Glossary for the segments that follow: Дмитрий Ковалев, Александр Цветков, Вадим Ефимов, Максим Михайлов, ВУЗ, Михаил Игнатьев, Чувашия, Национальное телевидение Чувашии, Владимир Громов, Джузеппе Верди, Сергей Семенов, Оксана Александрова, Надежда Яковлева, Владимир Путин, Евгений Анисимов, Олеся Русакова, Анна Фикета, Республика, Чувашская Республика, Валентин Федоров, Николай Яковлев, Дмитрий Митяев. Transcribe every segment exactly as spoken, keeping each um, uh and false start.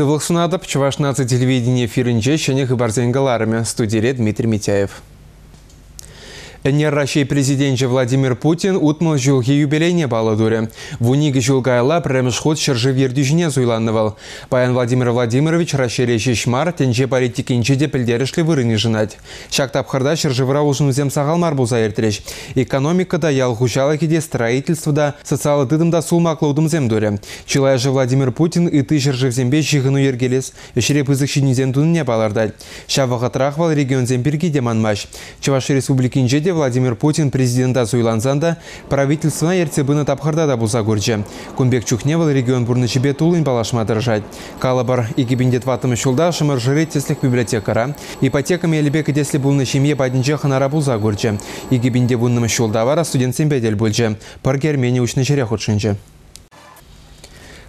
Сывлық сунадып, Чувашнасы телевидение эфирінже шенех барзен галарами. Студире Дмитрий Митяев. Энер России президент Владимир Путин утмал жылғы юбилейне баладуре. Вуник жылғайла премшход шыржы вердюжіне зуйланывал. Паян Владимир Владимирович Россия речешмар тенже паритикинче депілдерішлі вырыны жынат. Шактапхарда шыржы вра узынузем сағалмар бұлза ертереш. Экономикада, ялғушалакеде, строительствода, социалдыдымда сулмаклаудымзем дуре. Чилая же Владимир Путин и ты шыржы взембе жығыну ергелес, ешереп ызықшынезен дунне балардай. Шавағатрахвал регионземберге деманмаш. Чуваш республикинчеде Владимир Путин президента Суйланзанда правительствона ерцебына тапхарда да булса көрче. Кунбек чухневал регион бурнычыбе тулын балашма дыржать. Калабар две тысячи двадцатом жылда шымыржыры теслик библиотекара, ипотеками элбек десли булны шемье падинче ханара булса көрче. две тысячи двадцатом жылда вара студентсем бедел бөлче. Паргер мени учны жере хотшынче.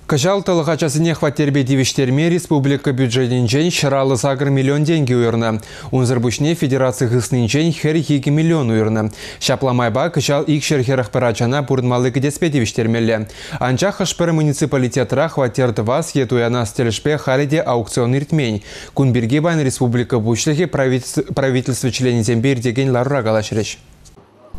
Кажал талыға часыне хваттербе девиштерме республика бюджетінжен шыралы сагыр миллион деньги уйрна. Унзырбушне федерация ғыснынжен хер екі миллион уйрна. Шапламайба кажал икшер херах парачана бұрынмалы кедеспе девиштермелі. Анча хашпыр муниципалитетра хваттерді вас етуяна стелешпе халеде аукцион иртмень. Кунберге байн республика бушлығы правительство членезембе ирдеген ларура галашреш.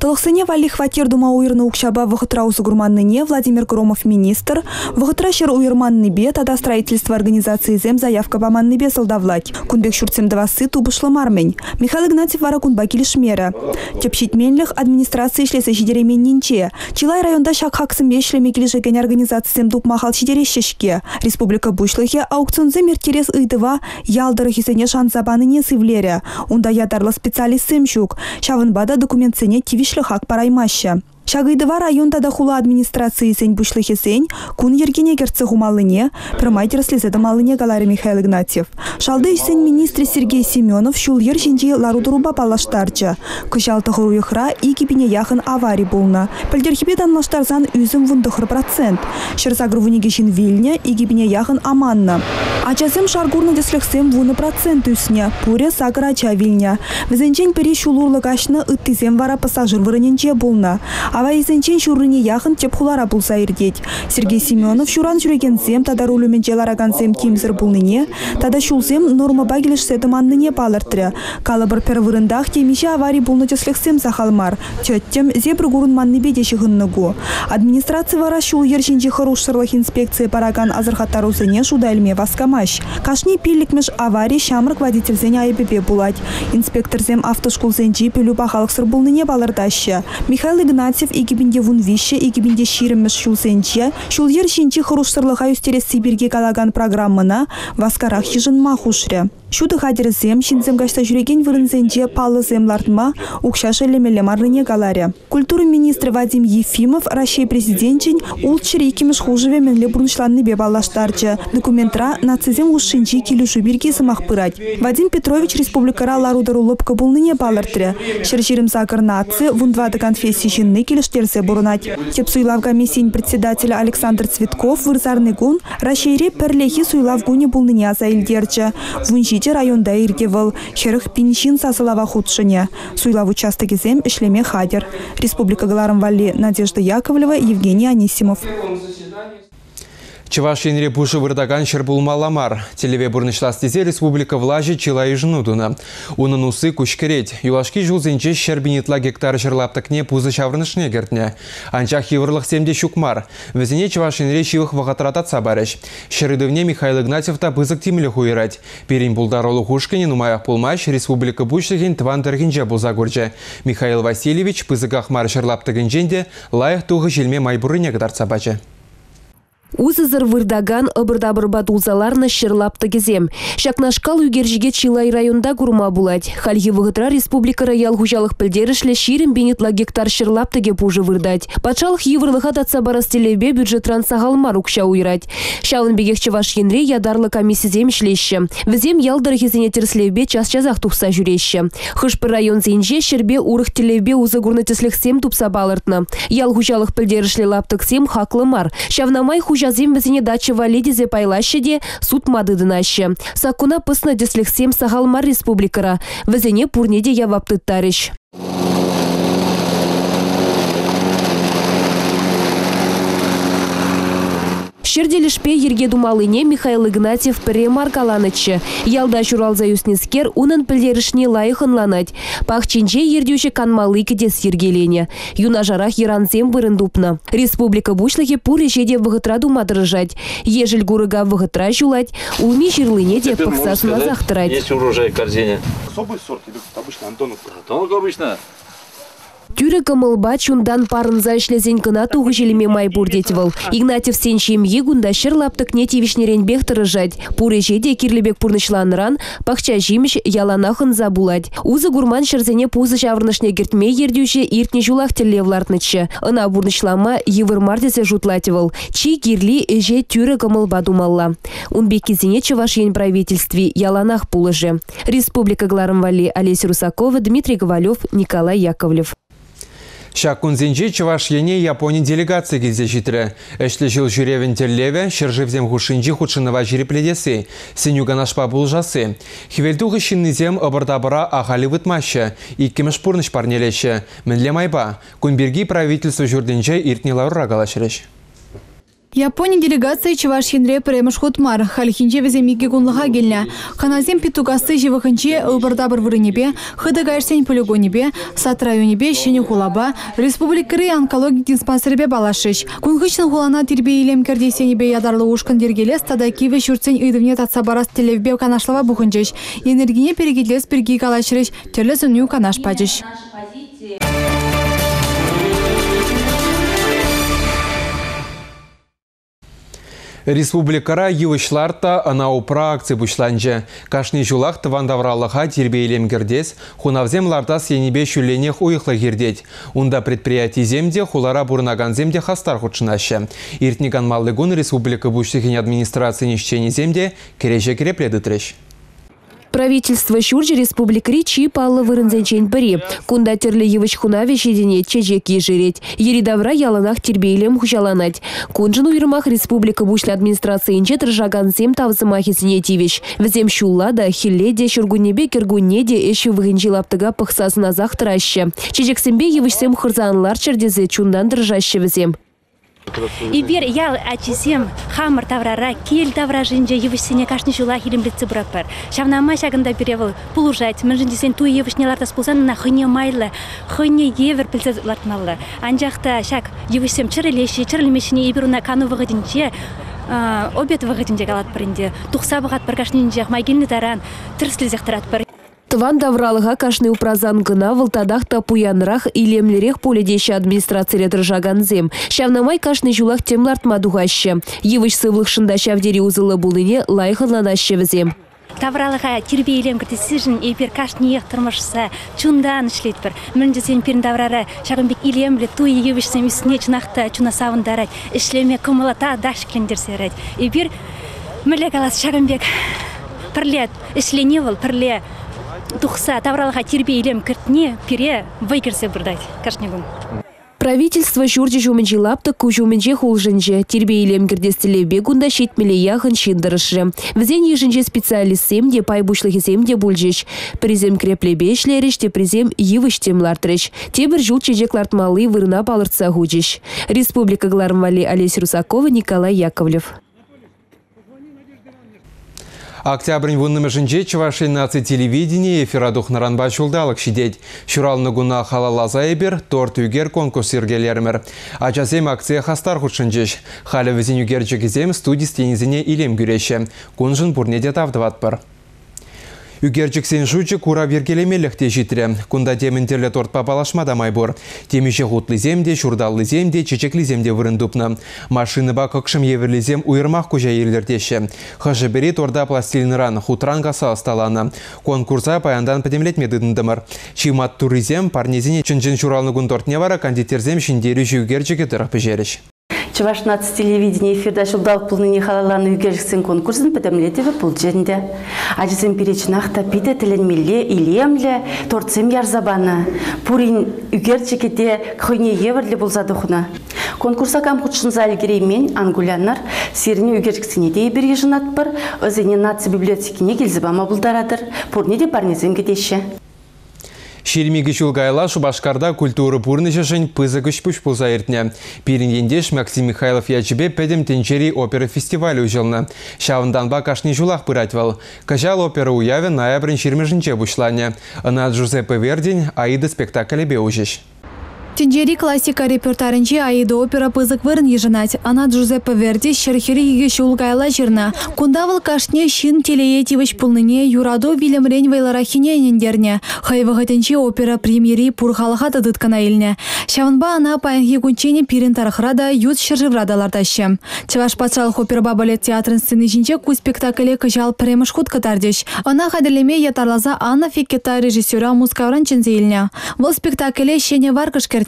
Толықсыне вали хватер дума уйрны укшаба вғытра узгурманныне Владимир Громов министр, вғытра шер уйрманны бе тада строительство организации зем заявка баманны бе солдавлать. Кунбек шурцемдавасы тубышлы мармень. Михаил Игнатьев вара кунба келішмері. Тепшитменліх администрации шлесі жидеременненче. Чилай районда шакхаксым бешлеме кележеген организации зем дупмахал шидерещешке. Республика бушлыхе аукцион зем ертерес ыдыва ялдыры хисене шанзабаныне сывлері. Унда ядарлы специалист сымшук. Шавынбада документ сене тивиш шлыхак параймаща. Шагыдыва районда да хула администрации сень бушлыхи сень, кун ергене керцы гумалыне, промайтер слезеда малыне галаре Михаил Игнатьев. Шалды сень министр Сергей Семенов шул ер жинче ларудруба палаштарча. Кышалты хуруихра и кипине яхын аварий булна. Пальдерхибедан лаштарзан үзім вундыхыр процент. Шерзагрувуниге жин вильня и кипине яхын аманна. Ачасым шаргурны деслексем вуны процент үсне, пуре сагыр ача вильня. Візенчен пери шулурлыгашны ыттизем вара пассажир вырыненче булна. Авайзенчен шурыне яхын теп хулара булса ирдеть. Сергей Семенов шуран жүрегензем тада рулюменче лараганзем тимзір булныне, тада шулзем норма багилеш седыманныне палыртры. Калыбыр первырындах темеше аварий булны теслексем сахалмар. Теттем зебр гурынманны бедеші гынныгу. Администрация вара шул ерженче хырушшырлых инспекция параган азырхаттар узыне шуда элме васкамаш. Кашни пилликмеш аварий шамрык водительзене айбебе булать. Инспекторзем автошкулзенче пілю бахалықсыр булныне балырдашы. Михаил Игнатьев экипинде вунвище, экипинде ширмеш шулсенче, шулер шинче хрушсырлыха юстерес Сибирге калаган программына васкарах хижынма хушре. Шуды хадерзем, шинзем гашта жүреген вырынзенче палы землартма укшашы лемелемарныне галаре. Культура министр Вадим Ефимов Россия президентчен улчыр екемеш хужыве менле бурнышланны бебаллаштарчы. Документра нацизем ушшинче келюшу бирге сымақ пырать. Вадим Петрович республикара ларудар улыбка булныне балыртре. Шыржирым загыр наци вундвады конфессии жинны келештерсе бурнать. Тепсуйлав комиссиин председателя Александр Цветков вырзарны гун Россиере перлехи суйлав гуне булныне аза илдерчы. Районда иргевал, шерых пинчин сасылава худшыне. Суйлав участок изем ишлеме хадер. Республика Галарам Валли, Надежда Яковлева, Евгений Анисимов. Чуваш енре пушы вырдаган шербул маламар. Телеве бурнышластезе республика влажи чила и жнудуна. Унын усы кушкереть. Юлашки жулзенче шербинитла гектар жерлаптыкне пузы шаврнышне гертне. Анчах еврлых семде шукмар. Везене чуваш енре шивых вахатратат сабареш. Шерыдывне Михаил Игнатьев та бызык тимле хуирать. Перин булдаролу хушкинен умаях пулмаш республика бушлыхин тван дыргинже булзагурже. Михаил Васильевич пызыкахмар жерлаптыгинженде лайых туғы желме майбурыне гдар сабаче. Узызыр вырдаган ыбырдабыр батулзаларны шырлапты кезем. Шакнашкал үйгержеге Чилай районда гурма булать. Хальги вғытра республикара ялғужалық пілдерішлі ширим бенитла гектар шырлаптыге пужы вырдать. Патшалық еврлыға датса барастелебе бюджетран сағалмар укша уйрать. Шалын бегек чываш енре ядарлы комиссизем шлеші. Візем ялдар хезене терслебе час-чазақ тупса жүреші. Хышпы район зенже шербе урық телебе узы гурны теслексем тупса балыртны. Ялғужалық пілдерішлі лаптықсем хаклымар. Шавнамай хуж жазим візіне дачы валидезе пайлашыде суд мадыдынашы. Сакуна пысна деслексем сағалмар республикара. Візіне пурнеде яваптыттарыш. Шерделишпе Ерге Думалыне Михаил Игнатьев Перемаркаланыча. Ялда Шуралза Юснискер унан пельдерышни лайыхын ланать. Пахчинче Ердюши Канмалы Кедес Ергелене. Юнажарах Еранцем Бырындупна. Республика Бушлахи Пури Шеде Вахатраду Мадржать. Ежель Гурыга Вахатра Шулать. Улми Шерлыне Депахсас Назах Трать. Есть урожай в корзине. Особый сорт идут обычно, Антоновка. Антоновка обычно. Тюре камылба чундан парынза ишлезен кына тугыжелеме майбурдетевал. Игнатьев сенчем егунда шерлаптык не тивишнерен бехтырыжать. Пурежеде кирлебек пурнычланран, пахча жимеш яланахын забулать. Узы гурман шерзене пузы жаврнышне гертме ердюше иртне жулах телевлартнычы. Ына бурнычлама евыр мартесе жутлатевал. Чи кирли эже тюре камылба думалла. Унбекизине чевашен правительстве яланах пулыже. Республика Гларымвали, Олеся Русакова, Дмитрий Ковалев, Николай Яковлев. Шакунзинчи Чевашьене Японии делегации гильзечитре. Эшлежил жюревен терлеве, шержевзем хушинчи худшинова жюрепледесы, синюга нашпа булжасы. Хивельдуха шиннизем обордабара ахаливыт маща, и кемешпурныш парнелеще. Менле майба, кунберги правительство жюрденче иртнила урагалашреш. Япония делегация Чевашьенре премеш хутмар, хальхинче веземиги гунлагагельня, ханазем петугасы живаханче убардабр вырынебе, хадагайшсень полигонебе, сатраюнебе, щенюхулаба, республикары онкологи диспансербе балашыш, кунгычтан хулана тирбе илем кердесенебе ядарлы ушкан дергелес, тадакиве шурцень идывнет от сабарас телевбе канашлава буханчеш, энергине перегидлес перги калашрыш, терлес унью канаш паджеш. Республикара ювышларта анаупра акций бушланже. Кашни жулах тавандавралыха тербейлем гердес, хунавзем лартас енебе шуленех уйыхла гердеть. Унда предприятий земде хулара бурнаган земде хастар худшынаще. Иртниган маллыгун республика бушлихин администрации нищени земде кереже керепледытреш. Правительство Шурджи Республик Ричи палла вырынзенчен бери. Кунда терле евыч хунави шедене чечеки жиреть. Еридавра яланах тербейлем хужаланать. Кунжин уйрмах Республика Бушля администрации инчет ржаган сем тавзымахи синетивич. Взем шуллада, хилледе, шургунебе, киргунеде, еще выгончил аптыга пахсас назах траще. Чечек сембе евыч сем хурзанлар чердезе чундан дрожаще взем. И бер ял ачисем хамар таврара кел тавра жинже евышсене кашни жула хилимлетсе бураппар. Шавнама шагында беревал пулужать. Мен жиндесен туй евышнелартас пулзанына хыне майлы, хыне евер пілсіз лартмаллы. Анжақта шаг евышсем чырылеші, чырылмешіне еберуна кану вағыдынче, обед вағыдынче галатпарынде. Тухса бұғатпар кашнинжех майгеліні таран, тірслізек таратпар. Тыван давралыға кашны упразан гына вылтадах тапуянрах илемлерех поледеші администрация ржаган зем. Шавнамай кашны жулах темлартма дугаще. Евыш сывлықшында шавдери узылы бұлыне лайхынланаще візем. Тавралыға тербейлем кіртесізін епер кашны ехтырмашса чундан ішлетпір. Мін десен перін даврара шағынбек илемлі туй евішсем үсіне чынақта чунасауындарад. Ішлеме кымылата даш кілендерсерад. Епер мүлегалас шағынбек пірлет, ішленевіл пірле. Тухса тавралыға тербейлем кіртіне пере вайгерсе бұрдайды. Кашнегум. Правительство журджи жумынжи лапты ку жумынжи хулжынжи. Тербейлем кірдестілі бегунда шетмелі яғын шиндырышы. Візен ежінжи специалист семде пайбушлығы земде бұлжыш. Призем креплебе ішлеріште призем евіштем лартырыш. Тебір жул чежек лартмалы вырына балыртса ғуджыш. Республика Гларымвали, Олеся Русакова, Николай Яковлев. Октябрь вунными жинче чевашей нации телевидение эфирадух наранба чулдалык шидеть. Шурал нагуна халалазайбер, торт югер конкурс ергелермер. А часем акция хастар худшинчеш. Халя везин югерчек зем студий стенизине илем гюреше. Кунжин бурнеде тавдватпар. Югерчик сеншучи кура вергелемелех тежитре. Кунда темен терле торт папалашмада майбор. Темеше хутлы земде, шурдаллы земде, чечекли земде вырындупна. Машины ба кокшым еверлі зем уйырмах кужа ерлердеше. Хажы бери торда пластилинран, хутран гаса асталана. Конкурса паяндан пәдемлетме дыдындымыр. Чимат туризем, парнезине чынжын шуралныгун тортневара кандитерзем шиндері жүгерчике тырық пежереш. Чеваш наци телевидение эфирда жылдал пулныне халаланы югершіксен конкурсын пәдімлетеві пул жерінде. Ажызым перечінақта пиде тілінмелі, илемлі, торцем ярзабаны. Пурин югершікеде кхойне еверлі бұлзады құна. Конкурса камқұтшын залгереймен ангулянар серіне югершіксене де берге жынатпыр, өзіне наци библиотекіне келзібама бұлдарадыр, пурнеде барнезен кедеші. Шермиги Чулгайла, Шубашкарда, культура пурнышешень, пызакышпуш пузаиртня. Пириньендеш Максим Михайлов ячебе педем тенчери опера фестиваль ужелна. Шавандан бакашни жулах пыратьвал. Кажал опера уяве ноябрин шермежинче бушланя. Она Джузеппе Вердинь, аида спектакль беужеш. Тенджери классика репертуаринчи аида опера пызык вырын ежинать. Она Джузеппе Верди шерхириге шулгайла жерна. Кундавал кашне шин телеетивыш пулныне юрадо вилемрень вайларахине нендерне. Хайвага тенчи опера премьери пурхалаха тадыткана илне. Шаванба она паянхи кунчене пирин тарахрада ют шержеврадалардащем. Чеваш патшалых оперба балет театрын сцены жинче ку спектакле кыжал премышхут катардеш. Она хадалеме ятарлаза Анна Фикета режиссера мускавран чензейлне. Вол спектакле шене варкышкер.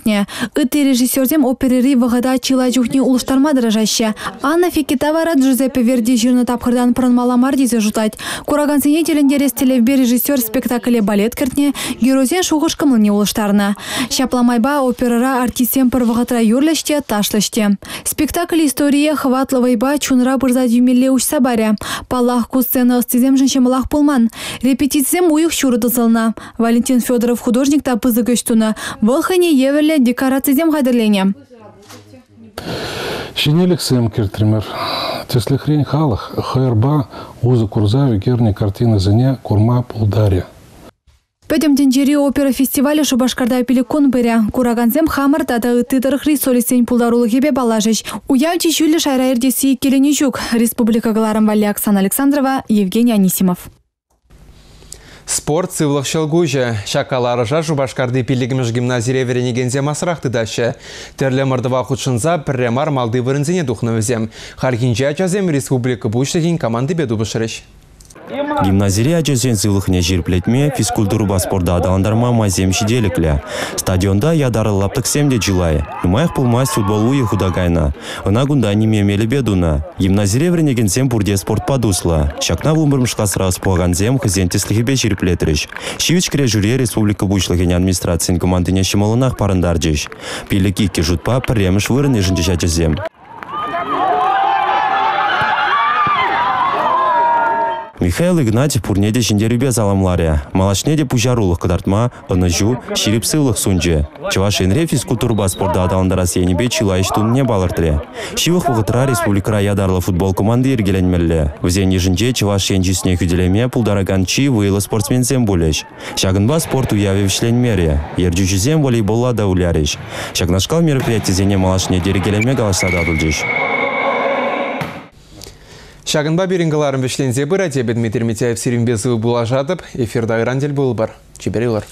Эти режиссерзем оперери вагада чила чухни улштарма дрожащая. Анна Фикетавара Джузеппе Верди жирно тапхардан пранмала марди зажутать. Кураган синетелен дерестелевбе режиссер спектакля балет кертне, герозен шухашка млни улштарна. Шапламайба операра артистем первогатра юрлеште ташлеште. Спектакль история хватлавайба чунра бырза дюмелле уж сабаря. Палахку сцена остизем женщем лах пулман. Репетициям уих чурдозална. Валентин Федоров художник тапызыгаштуна. Волхани евель декорацизем гадерления. Шинелик сэм кертример. Тесли хрень халах, хайрба, уза курзави, керни картины зене, курма пулдаря. Пойдем тенджери опера фестиваля Шубашкарда пеликон быря. Кураганзем хамар тада тыдарых рисолисень пулдарулы хебе балажич. Уявчи чули шайраердеси келеничук. Республика Галарам Валли Оксана Александрова, Евгений Анисимов. Спорт цывлах шалгужа. Шакалары жажу башкарды пилигмеш гимназире веренегензе масрахты даща. Терле мордова худшынза пірремар малды вырынзене духнавызем. Харгинча ачазем республика буштыгин команды беду башырыш. Гимназирия ажызен зылықне жерплетме физкультурба спорда адаландарма мазем шиделіклі. Стадионда ядары лаптық семде жылай. Имайық пылмаз футбол уйы худагайна. Она гунда немемелі бедуна. Гимназирия вренегензем бурде спорт падусла. Шакна вумырмышқа сырас пуағанзем хызентесліхебе жерплетіріш. Шивичкре жюре республика бушлығын администрациян командыне шымалынақ парындарджыш. Пилікі кежутпа піреміш вырын ежіндеш ажызем. Михаил Игнатьев пурнеде шиндерюбе заламларя. Малашнеде пужарулық кадартма, ынажу, ширипсылық сунже. Чавашенре физкультурба спорда адаландарас енебе чилайштун не балыртре. Шивых вғытра республикара ядарлы футбол команды ергеленмелле. Взенне жинже чавашенжесіне күделеме пулдараганчи выйлы спортсмензем булеш. Шагынба спорт уявевшленмере. Ерджужизем волейболла да уляреш. Шагнашкал мероприятизене малашнеде ергеленме галашсада дулдеш. Шагынба берингаларым вешлензе бұрат ебет Дмитрий Митяев сирим безуы булажатып, эфирда ғырандель болы бар. Чеберелер.